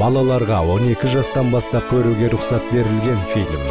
балаларға 12 жастан бастап көруге рұқсат берілген фильм.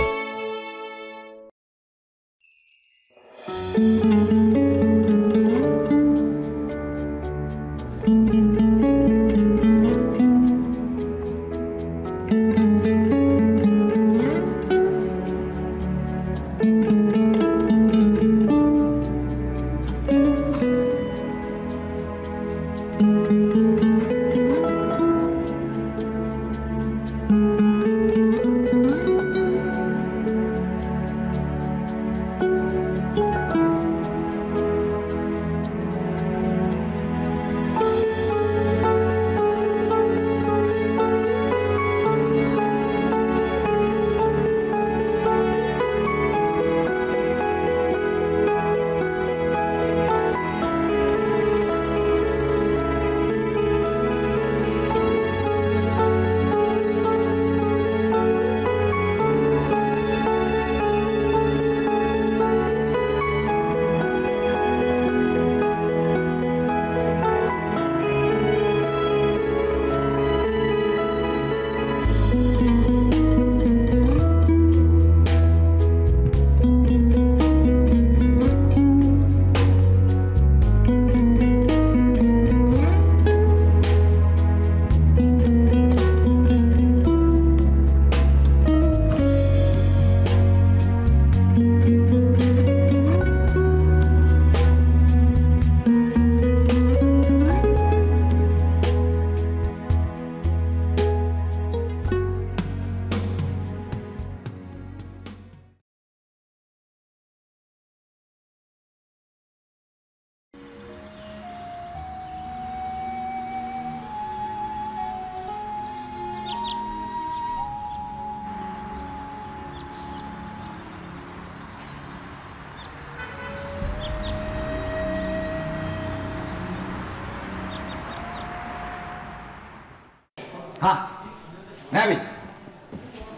Әбей,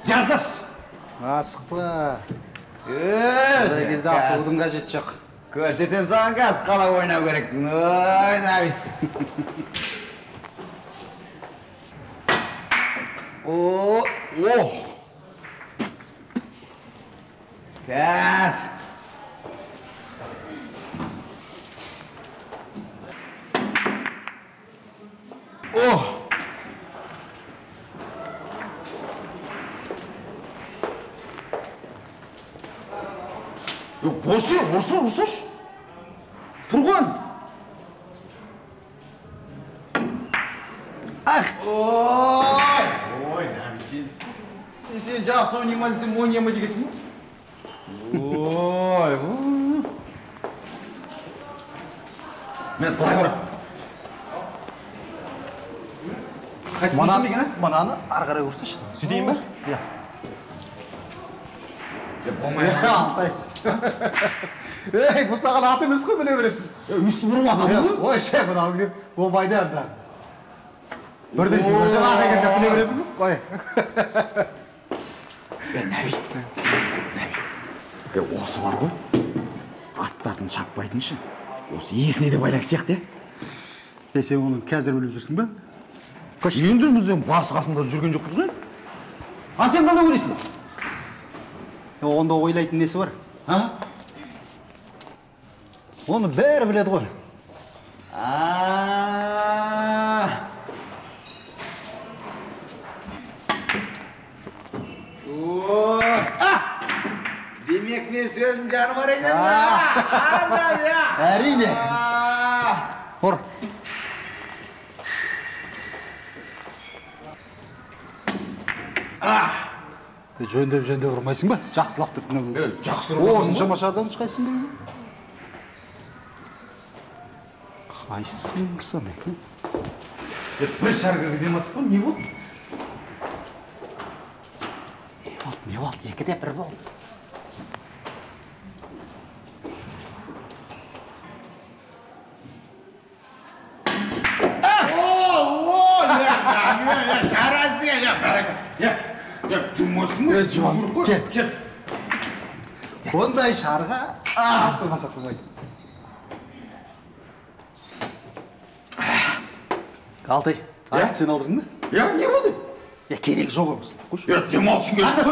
жаздашы! Асықпа! Бұл кезде асылдың қажет жоқ. Көрсетем саған қаз қалап ойнау керек. Ойна, әбей! О! Қаз! О! Бос е, ұрсаш! Тұрған! Ақ! Ой! Ой, дәбі сен! Сен жақсы ойнемадысың, ойнема дегесің бі? Ой! Мен былай барам! Қайсы ұрсам деген, ә? Мананы арғарай ұрсаш! Сөйтейін бәр? Иә! Болмай қалай! Эй, бұл саған аты мүскі біле білетін. Үсті бұрып атады бұл? Ой, ше, бұл ағын деп, бұл байды әнді. Бірден, өзің аты кірді біле білесің? Қой. Нәби, осы бар ғой. Аттардың шаппайтын үшін. Осы есіне де байлан сияқты. Сен оның қазір біліп жүрсің бі? Енді бізден басы қасында жүрген жоқ құзғын. А сен қанда өлесің? Онда ойлайтын несі бар? Оны бәрі біледі ғой. Демек, мен сөзім жарым бар екен бе? Әрине. Құр. Жөндеп-жөндеп ұрмайсың ба? Жақсылап түрпіне бұл. Жақсылап түрпіне бұл. Осын жамашардан ұшқайсың деген? Қайсың ұрсам екен? Бір шарғыр кізем атып бұл, не болды? Не болды, екі де бір болды. Жұмырғыр, кет! Ондай шарға атпымаса қылмайды. Қалтай, аяқ сен алдың ба? Яғ, не болды? керек жоқ емес. Е, демалсын керек.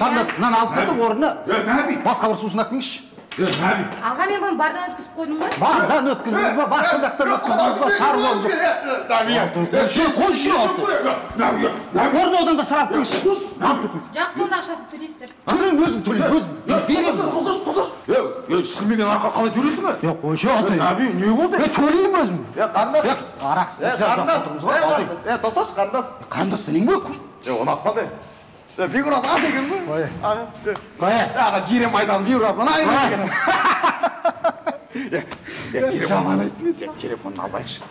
Қандас, мынаны алып кетіп орнына. Е, наби. Басқа бір сусын әкпеңізші. Е, наби. Аға мен бұны бардан өткізіп қойдым ғой? Бардан өткізіңіз ба? Басқа жақтан өткізіңіз ба? Шаруамыз жоқ. Наби. Сен қой ше алып. Наби. Орны одан да сұрап кетіңіз. Алып кетіңіз. Жақсы, онда ақшасын төлейсіздер. Төлеймін, өзім төлеймін. Өзім беремін. Тоқташы. Е, сілмеген арқа қалай төлейсің бе? Е, қой ше алып. Наби, не болды? Е, төлеймін өзім. Е, қандас. Е, арақсыз. Е, қандас. Е, тоқташы, қандас. Қандас төлеймін бе, құр? Е, оны атпады. Фигурасы ат екен бі? Қой. Қой. Аға жирем айдан фигурасынан айырма екен. Жаман айтты. Телефонын алайықшы.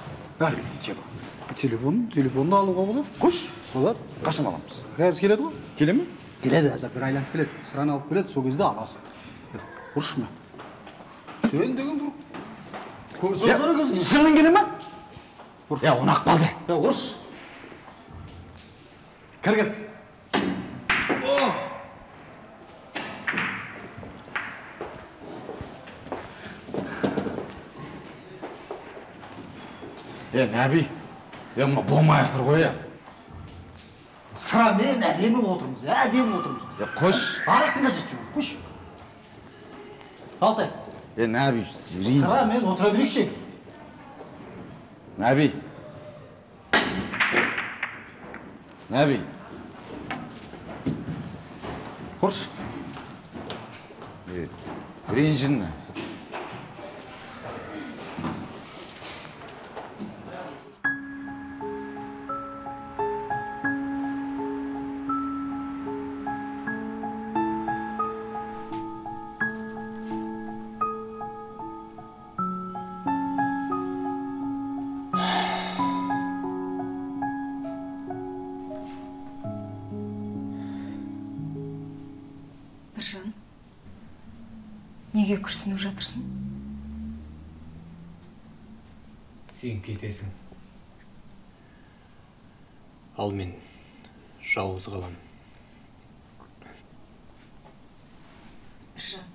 Телефонды алуға болады? Қош. Болады. Қашан аламыз? Қазір келеді ғой? Келе ме? Келеді, әзір бір айланып келеді. Сыраны алып келеді, сол кезде аласың. Ұршыма. Төн деген бұр. Көрсің сұры көрсің. Жыңның келе ме? Е, оны ақпалды. Е, ұрш. Кіргіз. Е, Нәби, емі болмай атыр ғой е. Сыра мен әдемі отырмыз, әдемі отырмыз. Е, қош. Арақтың әжет жоқ, қош. Алтай. Е, Нәби, жүрейміз. Сыра мен отыра білікші. Нәби. Нәби. Қош. Е, ренжін. Неге күрсініп жатырсың? Сен кетесің. Ал мен жалғыз қалам. Біржан,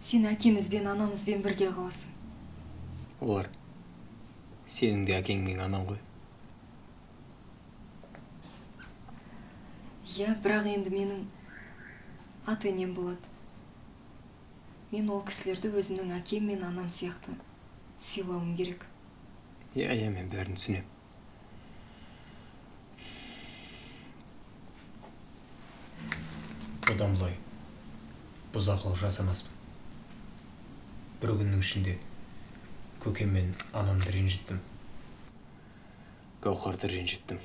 сен әкемізбен, анамызбен бірге қаласың. Олар сенің де әкең мен анам ғой. Я, бірақ енді менің ата-енем болады. Мен ол кісілерді өзімнің әкем мен анам сияқты сыйлауым керек. Иә, мен бәрін түсінем. Бұдан бұлай бұзақылық жасамаспын. Бір күннің ішінде көкем мен анамды ренжіттім. Гауһарды ренжіттім.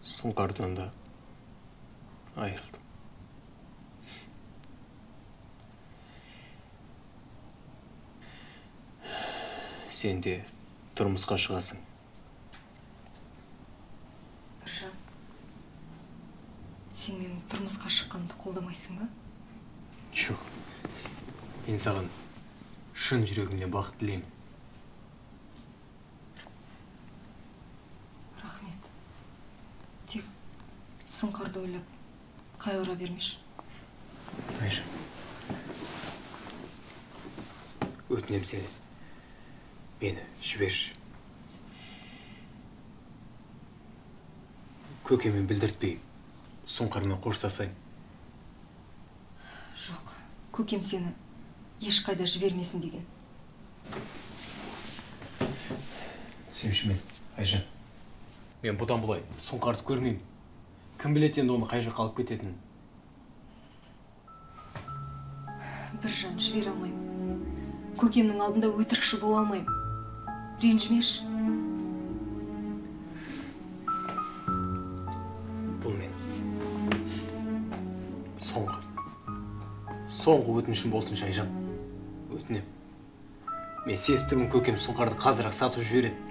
Сыңғардан да айырылдым. Сен де тұрмысқа шығасың. Біржан, сен менің тұрмысқа шыққанымды қолдамайсың ба? Жоқ, мен саған шын жүрегімнен бақыт тілеймін. Рахмет. Тек сұңқарды ойлап, қайғыра бермеш. Айша, өтінем сені. Мені жіберші. Көкемен білдіртпей, сұңқармен қоштасайын. Жоқ, көкем сені ешқайда жібермесін деген. Сенші мен, Айжан. Мен бұдан бұлай сұңқарды көрмеймін. Кім білет енді оны қай жаққа алып кететінін? Біржан, жібер алмаймын. Көкемнің алдында өтірікші бола алмаймын. Ренжімеш. Бұл мен. Соңғы өтінішім болсын, Айжан. Өтінем. Мен сезіп тұрмын, көкем сұңқарды қазір-ақ сатып жібереді.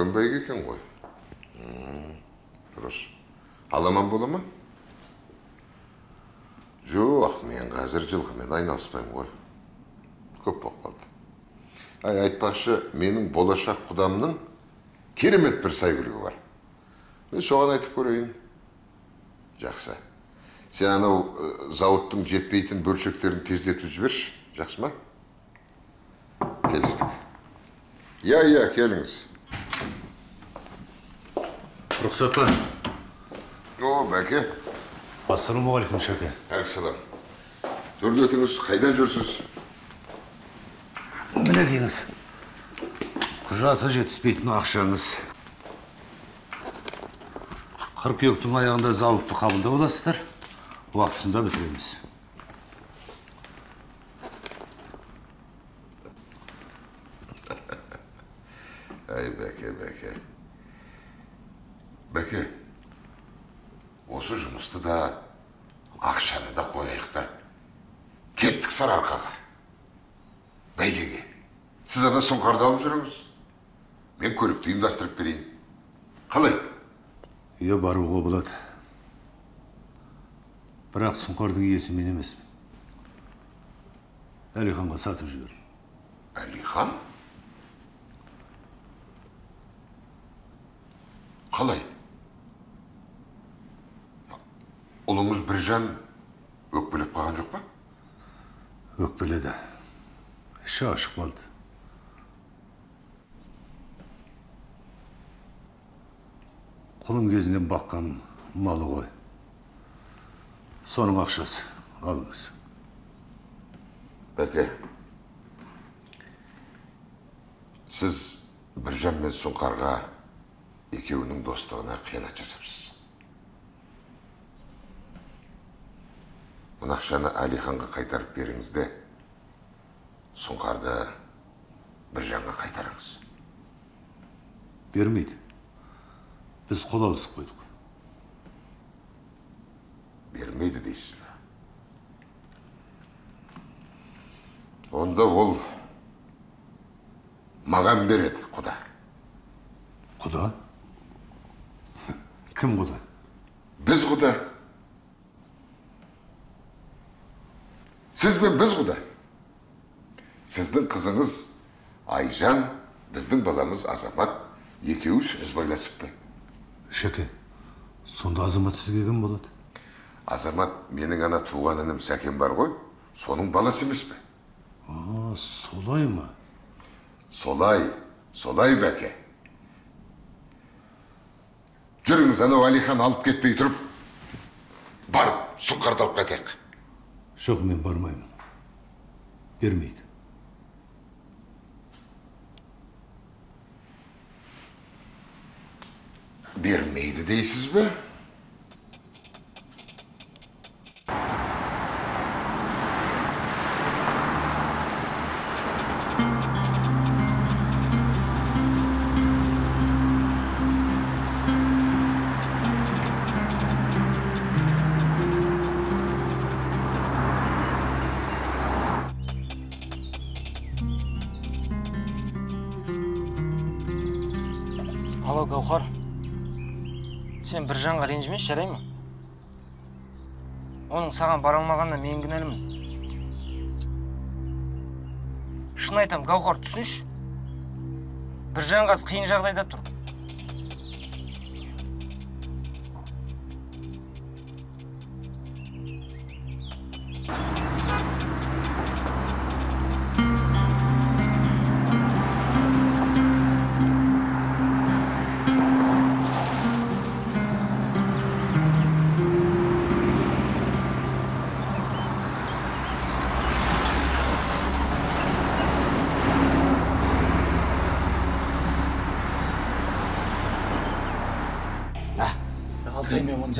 көмбейге екен ғой. Дұрыс. Аламан бола ма? Жоқ, мен қазір жылқымен айналыспаймын ғой. Көп боп қалды. Айтпақшы, менің болашақ құдамның керемет бір сәйгүлігі бар. Мен соған айтып көрейін. Жақсы. Сен анау зауыттың жетпейтін бөлшектерін тездетіп жіберші. Жақсы ма? Келістік. Я, келіңіз. Рұқсат па? О, бәке. Ассаламу алейкум, шәке. Әлсалам. Түрлі өтіңіз, қайдан жүрсіз? Міне келіңіз. Құжаты жетіспейтін ақшаңыз. Қыркүйектің аяғында зауытты қабылда боласыздар. Уақытысында бітіреміз. Бәке, осы жұмысты да, ақшаны да қойайықта. Кеттік Сарыарқаға. Бәйгеге. Сіз ана сұңқарды алып жүріңіз. Мен көлікті ұйымдастырып берейін. Қалай? Үйе баруға болады. Бірақ сұңқардың иесі мен емеспін. Әлиханға сатып жібердім. Әлихан? Қалай? Олыңыз Біржан өкпелеп қаған жоқ па? Өкпеледі. Іші ашық болды. Құлым кезінен баққан малы ғой. Соның ақшасы. Алыңыз. Бәке, сіз Біржан мен Сұңқарға екеуінің достығына қиянат жасапсыз. Мұнақшаны Әлиханға қайтарып беріңізді, Сұңқарды Біржанға қайтарыңыз. Бермейді. Біз қол алысып қойдық. Бермейді дейсіз. Онда ол маған береді, құда. Құда? Кім құда? Біз құда. Сіз бен біз құда. Сіздің қызыңыз Айжан, біздің баламыз Азамат, екеуі сөз байласыпты. Шәке, сонда Азамат сізге кім болады? Азамат менің ана туған інім Сәкен бар ғой, соның баласы емес пе? А, солай ма? Солай бәке. Жүріңіз, анау Әлихан алып кетпей тұрып, барып, сұңқарды алып қайтайық. Жоқ, мен бармаймын. Бермейді. Бермейді дейсіз бе? Сен Біржанға ренжімес, жарай ма? Оның саған баралмағанына мен кінәлімін. Шын айтам, Гауһар, түсінші. Біржан қаз қиын жағдайда тұр.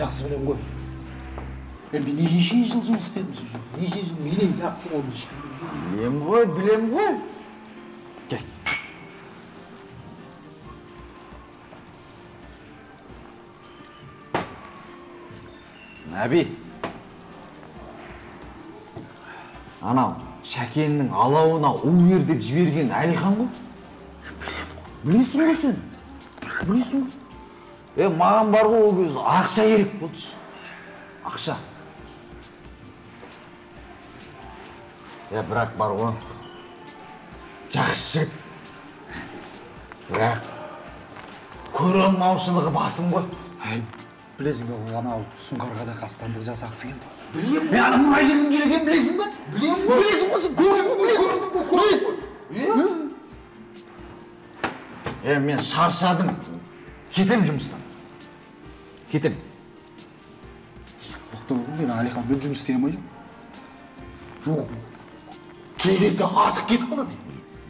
Жақсы білем ғой. Мен неше жыл жұмыс істедім сіз үшін. Неше жыл менен жақсы болдым үшін. Білем ғой. Кел. Наби. Анау, Шәкеннің алауына уыр деп жіберген Әлихан ғой. Білесің ғой сен. білесің бе? Маған бар ғой ол кезде ақша керек болды. Ақша. Бірақ бар ғой. Жақсы. Бірақ көре алмаушылығы басым ғой. Білесің бе, анау сұңқарға да қастандық жасағысы келді. Білем бе? Мен ана мұғалімнің келгенін білесің бе? Білем бе? Білесің осы көріп білесің. Білесің. Мен шаршадым. Кетем жұмыстан. Кетем. Бақты бұл мен Алихан, мен жұмыс істей алмай жоқ. Жоқ. Кейдесіне артық кетіп қалады.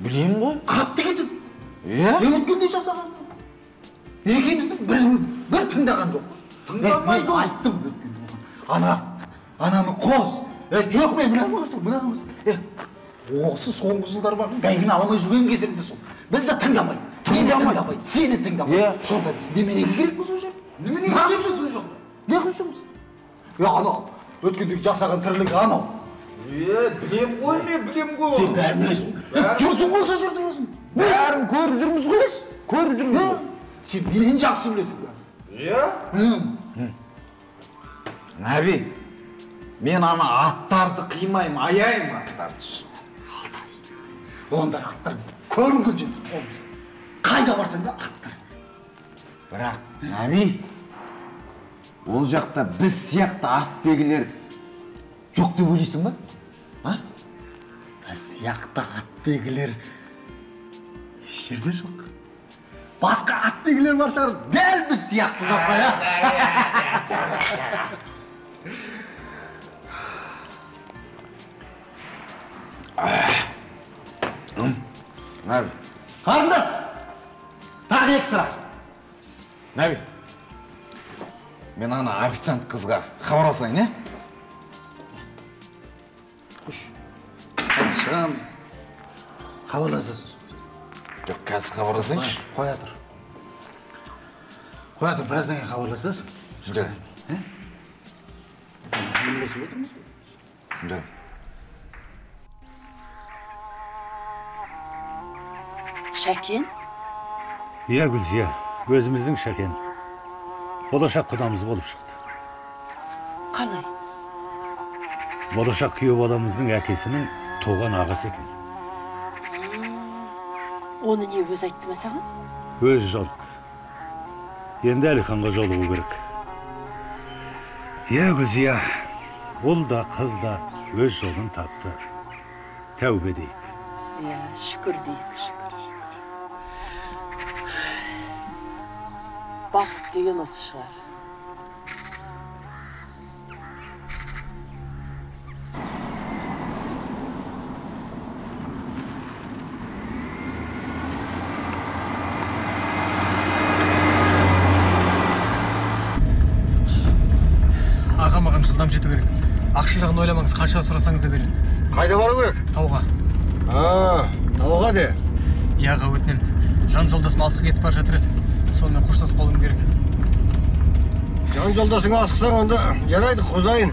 Білем ғой. Қатты кетіп. Мен өткендей жасаған. Екеміздің бір тыңдаған жоқ. Тыңдамай жоқ. Айттым өткенде. Ананы қос. Жоқ мен білем ғой. Мұнан ғой. Осы соңғы жылдар бар. Бәйгін аламай жүген кезімді сол. Бізді тыңдамай. Мені тыңдамай, сені тыңдамай. Сонда біз неменеге керекпіз ол жерді? Неменеге керекпіз ол жерді? Не құлшымыз? Анау, өткендегі жасаған тірлігі анау. Білем ғой, білем ғой. Сен бәрін білесің. Жүрдің ғой сол жерді өзің. Бәрін көріп жүрміз ғой. Көріп жүрміз ғой. Сен менен жақсы білесің бәрін. Наби, мен ана аттарды қимаймын, аяйым аттарды. Ондар аттар көрінген жетті, қолды. Қайда барсаң да ақтыр. Бірақ, Наби, ол жақта біз сияқты атбегілер жоқ деп ойлайсың ба? Біз сияқты атбегілер жерде жоқ. Басқа атбегілер бар шығар, дәл біз сияқты жоқ. Наби, қарындас! Тағы екі сұрақ. Наби, мен ана официант қызға хабарласайын, Қош, қазір шығамыз. Хабарласасын сөзді. Жоқ, қазір хабарласайыншы. Қоя тұр. Қоя тұр, біраз деген хабарласасын. Жүрген. Білесіп отырмыз бе? Жүрген. Шәкен? Иә, Гүлзия, өзіміздің Шәкен. Болашақ құдамыз болып шықты. Қалай? Болашақ күйеу баламыздың әкесінің туған ағасы екен. Оны не өз айтты ма саған? Өз жолықты. Енді Әлиханға жолығу керек. Иә, Гүлзия, ол да қыз да өз жолын тапты. Тәубе дейік. Иә, шүкір дейік, шүкір. Бақыт деген осы шығар. Аға маған жылдам жету керек. Ақша жағын ойламаңыз, қанша сұрасаңыз да берейін. Қайда бару керек? Тауға. Тауға де? Яға өтінен. Жан жолдасым алысқа кетіп бар жатыр еді. Сонымен құштас болуым керек. Жан жолдасың асықсаң, онда жарайды, қозайын.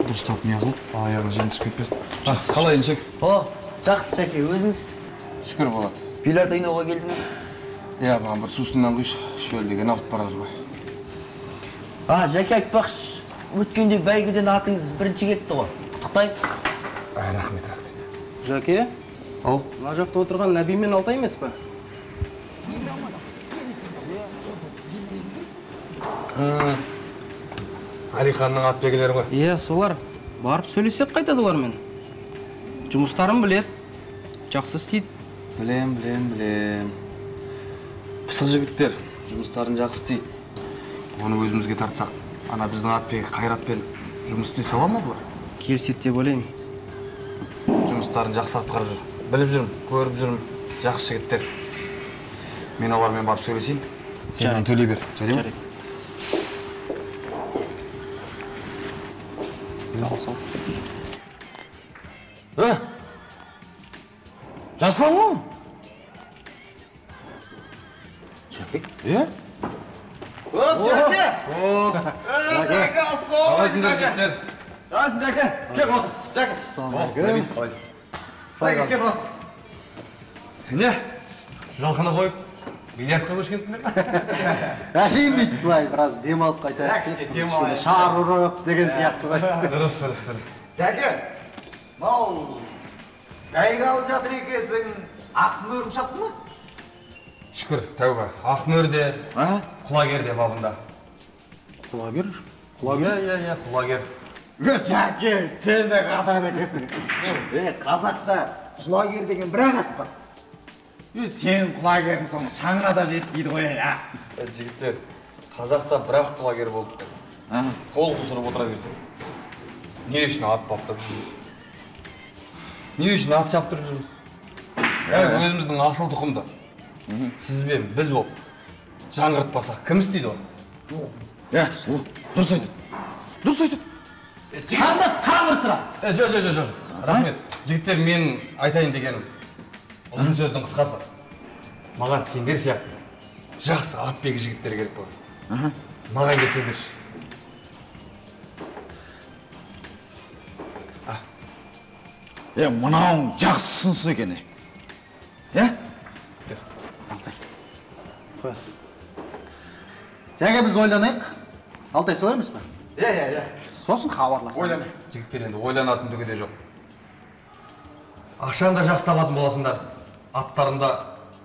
Дұрыстап не қылып, аяғы жем түсіп кетпесін. Қалайын Шек? О, жақсы Шеке, өзіңіз? Шүкір болады. Билард ойнауға келді ме? Иә, маған бір сусыннан құйшы, шөлдеген ауыт барар ғой. Жәке айтпақшы, өткенде бәйгеден атыңыз бірінші кетті ғой. Құттықтай. Рахмет, рахмет. Жәке? Ау? Мына жақта отырған Наби мен Алтай емес пе? Әлиханның атбегілері ғой. Иә, солар. Барып сөйлесек қайтады олармен. Жұмыстарын білет. Жақсы істейді. Білем. Пысық жігіттер жұмыстарын жақсы істейді. Оны өзімізге тартсақ, ана біздің атбегі Қайратпен жұмыс істей сала ма бұлар? Келіседі деп ойлаймын. жұмыстарын жақсы атқарып жүр. Біліп жүрмін, көріп жүрмін, жақсы жігіттер. Мен олармен барып сөйлесейін. Сен төлей бер, жарайды ма? Жасылан ол? Жәке? О, Жәке! О, Жәке, ассалаумалейкум, Жәке! Қалайсың, Жәке? Кеп отыр, Жәке! Ассалаумалейкум! Қалайсың. Жәке, кеп отыр. Не? Жалқына қойып, билер қойып өшкенсіңдер ме? Әшейін бейді бұлай, біраз дем алып қайта. Әкшке дем алай. Шар ұрып деген сияқты бай. Дұрыс, дұрыс, дұрыс. Жәке, мау! Қайға алып жатыр екесің, ақын өрім шапты ма? Шүкір, тәуба, ақын өрде, құлагер де бабында. Құлагер? Құлагер? Иә, құлагер. Жәке, сен де қатар екесің. Қазақта құлагер деген бір ағат бар. Сен құлагердің соңы шаңына да жетпейді ғой. Жігіттер, қазақта бірақ құлагер болды. Қол құсырып отыра берсің. Не үшін атпаптап жүрміз? Не үшін ат шаптыр жүрміз? Өзіміздің асыл тұқымды. Сіз бен біз болып, жаңғыртпасақ, кім істейді оны? Дұрыс айтып. Дұрыс айтып. Қарындас тамыр сыра. Жоқ. Рахмет. Жігіттер, мен айтайын дегенім. Ұзын сөздің қысқасы. Маған сендер сияқты. Жақсы атбегі жігіттер керек болады. Маған келсеңдер. Мұнауың жақсысын сөйкені. Алтай. Қоя. Жәге біз ойланайық. Алтай солаймыз ба? Иә. Сосын қауарласын. Ойланайық. Жігіттер енді ойланатын түгі де жоқ. Ақшанда жақсы табатын боласындар. Аттарында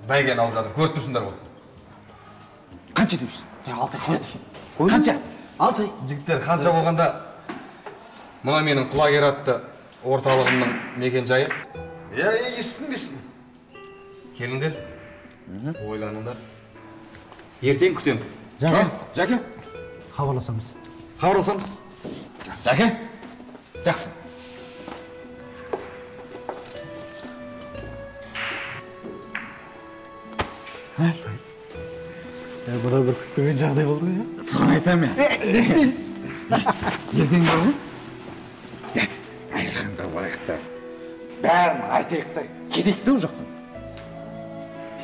бәйген алып жатыр. Көріп тұрсындар бұл. Қанша дейміз? Алтай, қоя. Қанша? Алтай. Жігіттер, қанша болғанда мұна менің құлагер атты орталығымның мекен жайы? Естін. Келіңдер, ойланыңдар. Ертең күтем. Жәке? Хабарласамыз. Жәке? Жақсы. Бұда бір күттіген жағдай болды ме? Соны айтам я. Естейміз. Ертең бар ғой? Барайықтар, бәрін айтайықтар, кедекті ұл жоқтың.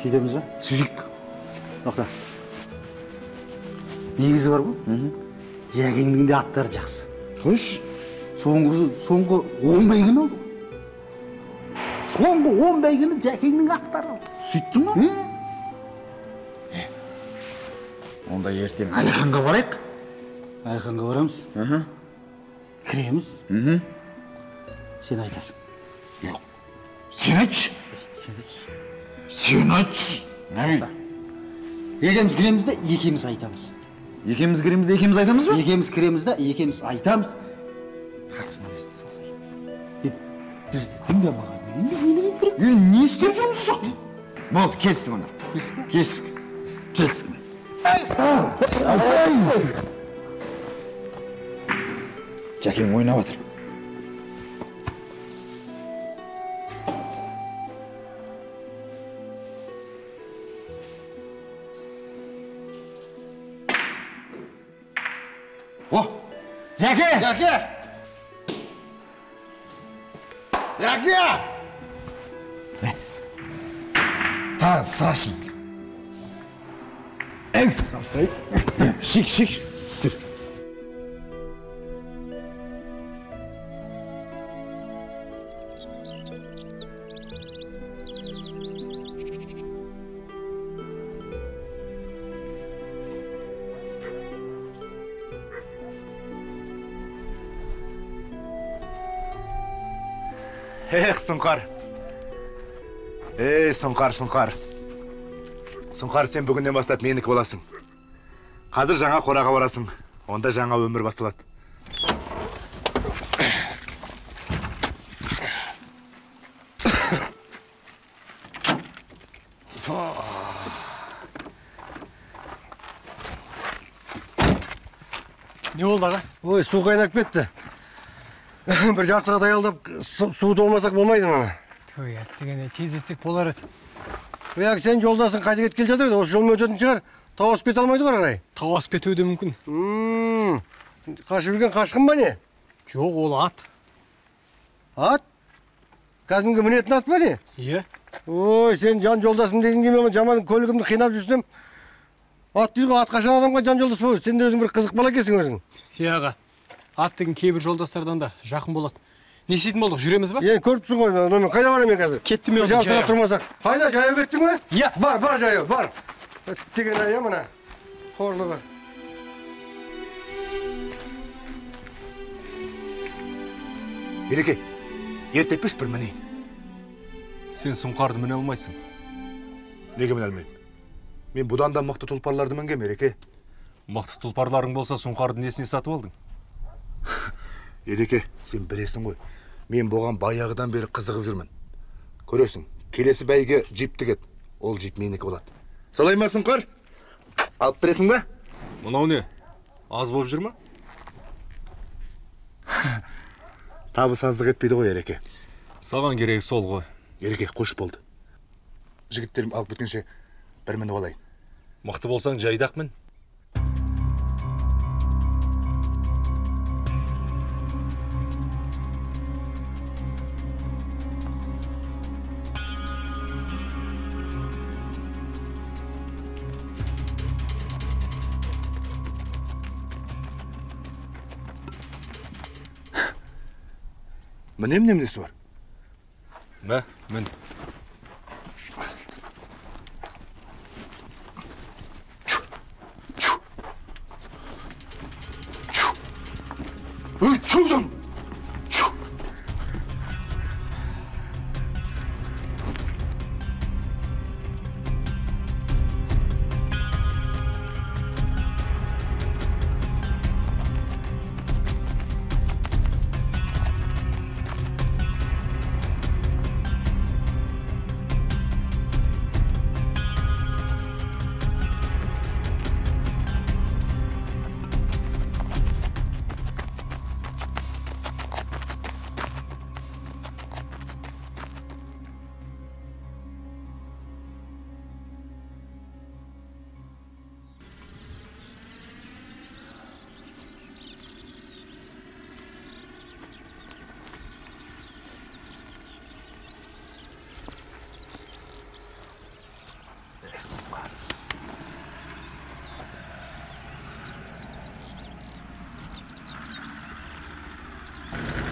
Сөйдеміз ба? Сөйдік. Оқта. Негізі бар бұл? Жәкеңдің де аттары жақсы. Құш, соңғы 10 бәйгін алды. Соңғы 10 бәйгіні Жәкеңдің аттары алды. Сөйттің ба? Онда ертең. Әліханға барайық. Әліханға барамыз. Кіреміз. Сен айтасың. Жоқ. Сен айтшы. Нәбей. Екеміз кіреміз де, екеміз айтамыз. Екеміз кіреміз де, екеміз айтамыз ба? Екеміз кіреміз де, екеміз айтамыз. Қартысына өзін сасайды. Бізді тыңдамаған деген, біз не білейін керек? Не істеп жұмысы жоқ? Болды, келістік онда. Келістік. Жәкең ойнап атыр. Жәке! Тағы сыра шейік. Шейік. Жүр. Эх, сұңқар! Сұңқар, сен бүгінден бастап менікі боласың. Қазір жаңа қораға барасың. Онда жаңа өмір басталады. Не олды, аға? Ой, су қайнап кетті. бір жарсыға даялдап суы толмасақ болмайды мана. Той, әттігене тез естек болар еді. Бірақ сен жолдасын қайда кеткелі жатыр еді, осы жолмен өтетін шығар, тауасып кете алмайды бар арай. Тауасып кетуі де мүмкін. Қашып жүрген қашқын ба не? Жоқ, ол ат. Ат? Кәдімгі мінетін ат ба не? Иә. Ой, сен жан жолдасым деген кеме, жаман көлігімді қинап жүрсем, ат дейді ғой, ат қашан адамға жан жолдас болып, сен де өзің бір қызық бала екенсің өзің. Иә аға. Ат деген кейбір жолдастардан да жақын болады. Не істейтін болдық, жүреміз ба? Е, көріп тұрсың ғой, мен қайда барам мен қазір? Кеттім мен жаяу. Жаяу тұрмасақ. Қайда жаяу кеттің бе? Иә, бар жаяу, бар. Деген ая мына қорлығы. Ереке, ертеппес бір мінейін. Сен сұңқарды міне алмайсың. Неге міне алмаймын? Мен бұдан да мықты тұлпарларды мінгем, Ереке. Мықты тұлпарларың болса, сұңқарды несіне сатып алдың? Ереке, сен білесің ғой, мен болған баяғыдан бері қызығып жүрмін. Көресің, келесі бәйге джипті кет, ол джип менікі болады. Салаймасын қар, алып бересің ба? Мынау не, аз болып жүр ма? Табыс аздық етпейді ғой, Ереке. Саған керегі сол ғой. Ереке, қош болды. Жігіттерім алып біткенше бір мініп алайын. Мықты болсаң, жайдақ мін. Мінем-немнесі бар? Мә, мін. Өй, чуғзам!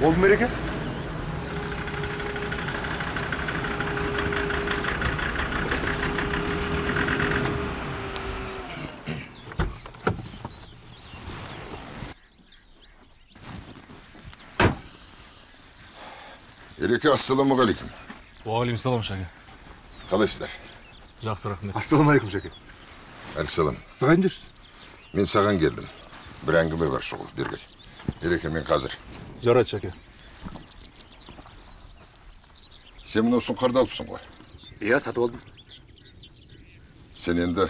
Oldu mu Erekke? Erekke, assalamu aleyküm. O aleyküm selam Şaka. Kalışlar. Жақсы, рахмет. Assalamu aleyküm Şaka. Aleykümselam. Саған жүрсіз? Мен саған келдім. Бір әңгіме бар шұғыл, бер кел. Erekke, мен қазір. Жарат, Шаке. Сен мынау сұңқарды алыпсың ғой? Иә, сатып алдым. Сен енді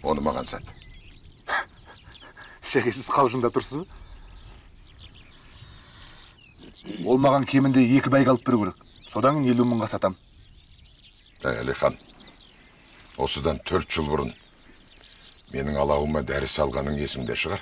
оны маған сат. Шаке, сіз қалжыңдап тұрсыз ба? Ол маған кемінде 2 бәйге алып беру керек. Содан 50 мыңға сатам. Әлихан, осыдан 4 жыл бұрын менің алауыма дәрі салғаның есімде шығар.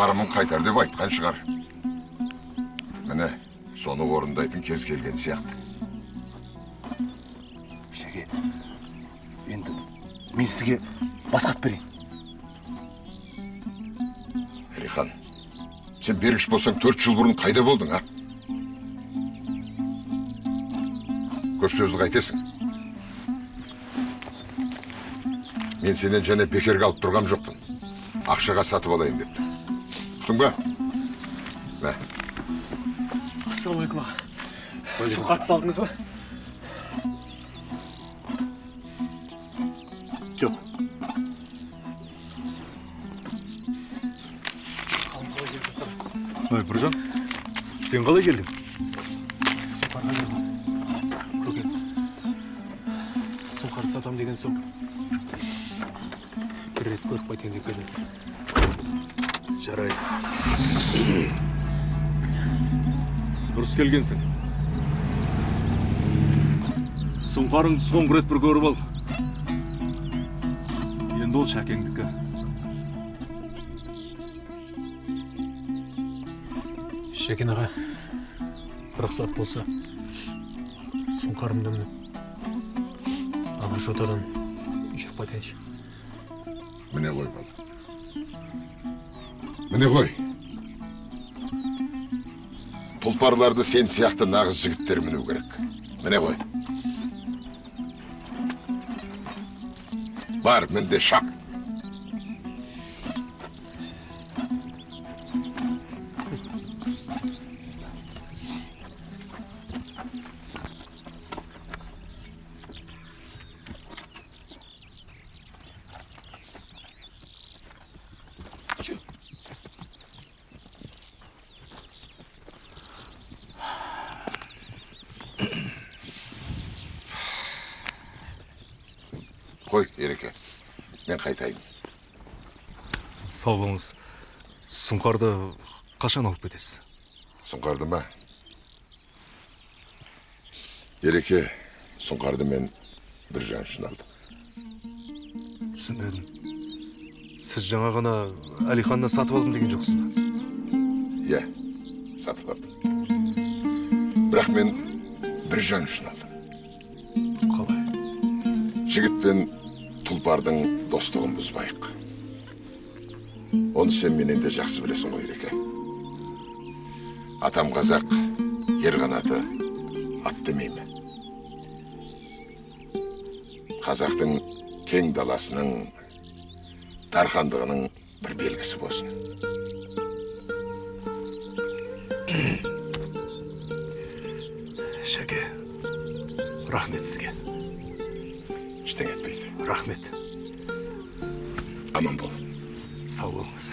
Қарымын қайтар деп айтқан шығар. Міне, соны орындайтын кез келген сияқты. Шеке, енді мен сізге басқат берейін. Әлихан, сен бергіш болсаң 4 жыл бұрын қайда болдың, а? Көп сөзді қайтесің. Мен сенен және бекерге алып тұрғам жоқпын. Ақшаға сатып алайын депті. Құтың ба? Ассалаумалейкум аға. Суққа атыс алдыңыз ба? Жоқ. Қалыңыз қалай келіп жасар? Ой, Бұржан, сен қалай келдің? Сұңқарға келдім. Көкен, сұңқарды сатам деген соң. Бір рет көріп байтен деп келдім. Жарайды. Дұрыс келгенсің. Сұңқарың соңғы рет бір көріп ал. Ол шәкеңдікі. Шәкен аға, рұқсат болса, сұңқарымды міне. Ана жотадан жүріп атайыншы. Міне қой, бала. Міне қой. Тұлпарларды сен сияқты нағыз жігіттер міну керек. Міне қой. Бар, мінде шап. Сау болыңыз. Сұңқарды қашан алып кетесіз? Сұңқарды ма? Ереке, сұңқарды мен бір жан үшін алдым. Түсінбедім. Сіз жаңа ғана Әлиханна сатып алдым деген жоқсыз ба? Иә, сатып алдым. Бірақ мен бір жан үшін алдым. Қалай? Жігіт пен тұлпардың достығын бұзбайық. Оны сен менен де жақсы білесің ғой, Ереке. Атам қазақ, ер қанаты ат демейме. Қазақтың кең даласының, тарқандығының бір белгісі болсын. Шәке, рахмет сізге. Ештеңе етпейді. Рахмет. Аман бол. Сау болыңыз.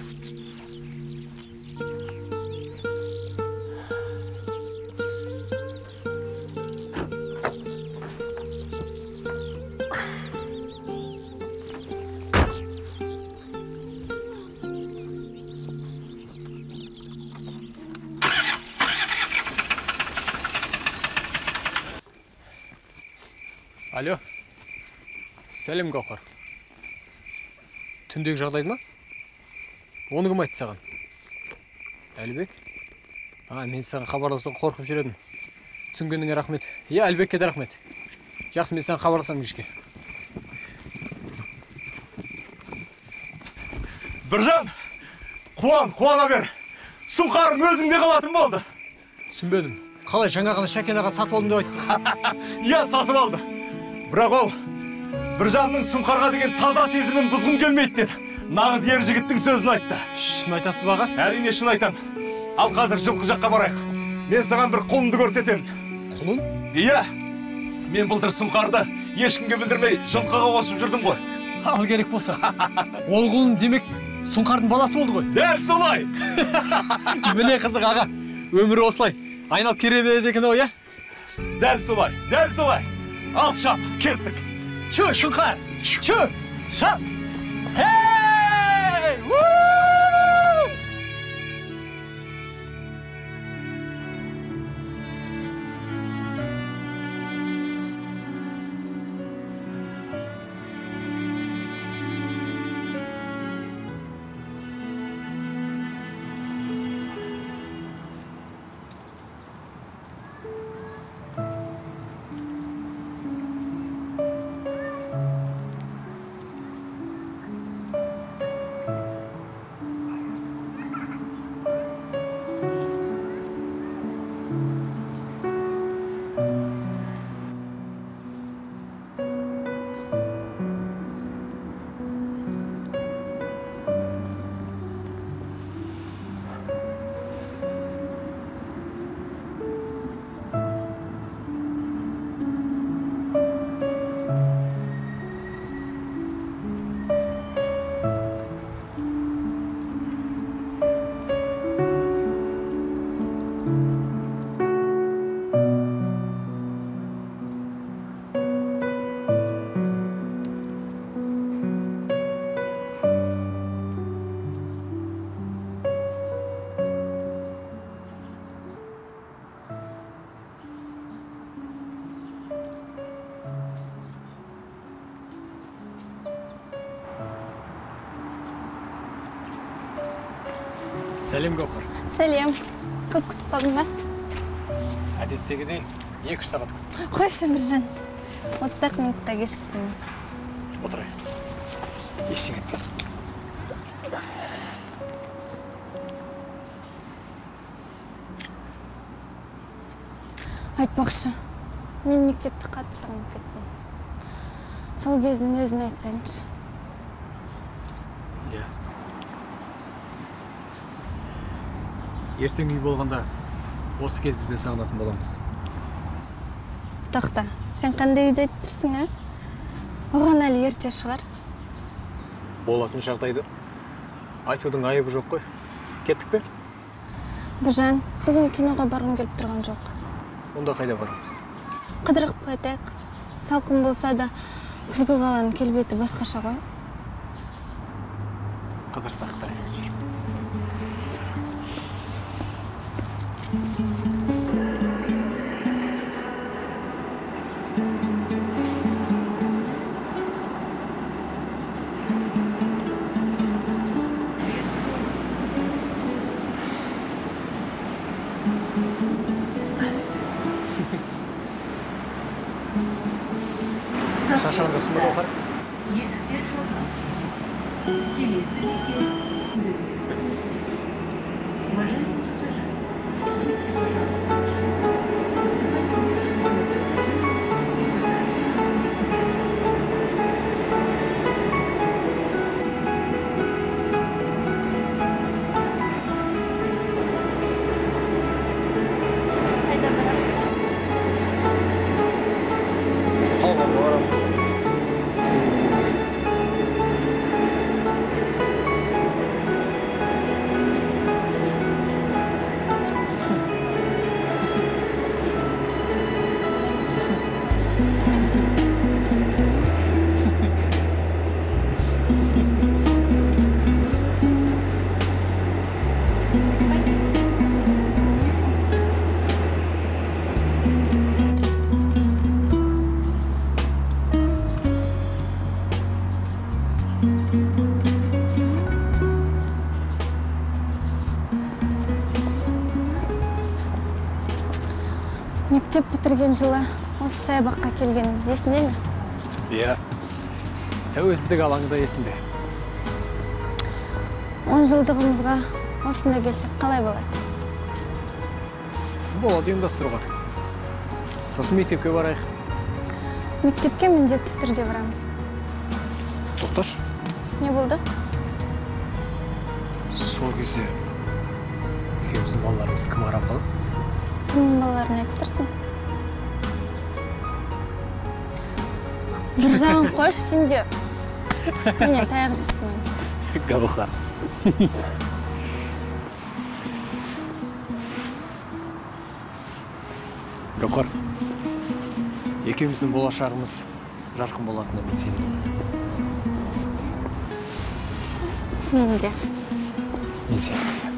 Алло. Сәлем, Гауһар. Түндегі жағдайды ма? Оны кім айтты саған? Әлібек? Мен саған хабарласам қорқып жүр едім. Түсінгеніңе рахмет. Иә, Әлібекке де рахмет. Жақсы, мен саған хабарласам кешке. Біржан! Қуана бер! Сұңқарың өзіңде қалатын болды! Түсінбедім. Қалай жаңа ғана Шәкен аға сатып алдым деп айтты? Иә, сатып алды. Бірақ ол Біржанның сұңқарға деген таза сезімін бұзғым келмейді деді. Нағыз ер жігіттің сөзін айтты. Шын айтасыз ба, аға? Әрине шын айтам. Ал қазір жылқы жаққа барайық. Мен саған бір құлымды көрсетемін. Құлым? Иә. Мен былтыр сұңқарды ешкімге білдірмей жылқыға қосып жүрдім ғой. Ал керек болса. Ол құлым демек сұңқардың баласы болды ғой. Дәл солай. Міне қызық, аға. Өмірі осылай. Айналып кере береді екен ғой, иә? Дәл солай. Дәл солай. Ал шап, кеттік. Чө, Сұңқар. Чө, шап. Сәлем, Гауһар. Сәлем. Көп күтіп қалдың ба? Әдеттегіден 2-3 сағат күттім. Қойшы, Біржан. 30 минутқа кешіктім. Отырай. Ештеңе етпе. Айтпақшы, мен мектепті қатты сағынып кеттім. Сол кездің өзін айтсаңшы. Ертең үй болғанда осы кезде де сағынатын боламыз. Тоқта, сен қандай үйде тұрсың, ә? Оған әлі ерте шығар. Болатын жағдайды айтудың айыбы жоқ қой. Кеттік пе? Біржан, бүгін киноға барғым келіп тұрған жоқ. Онда қайда барамыз? Қыдырып қайтайық. Салқын болса да күзгі қаланың келбеті басқаша ғой. Қыдырсақ та. Мектеп бітірген жылы осы саябаққа келгеніміз есінде ме? Иә, тәуелсіздік алаңында есінде. 10 жылдығымызға осында келсек қалай болады? Болады, ұйымдастыруға. Сосын мектепке барайық. Мектепке міндетті түрде барамыз. Тоқташ. Не болды? Сол кезде екеуміздің балаларымыз кім арап қалды? Кімнің балаларын айтып тұрсың? Біржан, қойшы сен де. Міне, таяқ жессің. Гауһар. Гауһар, екеуміздің болашағымыз жарқын болатынына мен сенімдімін. Мен де. Мен сенімдімін.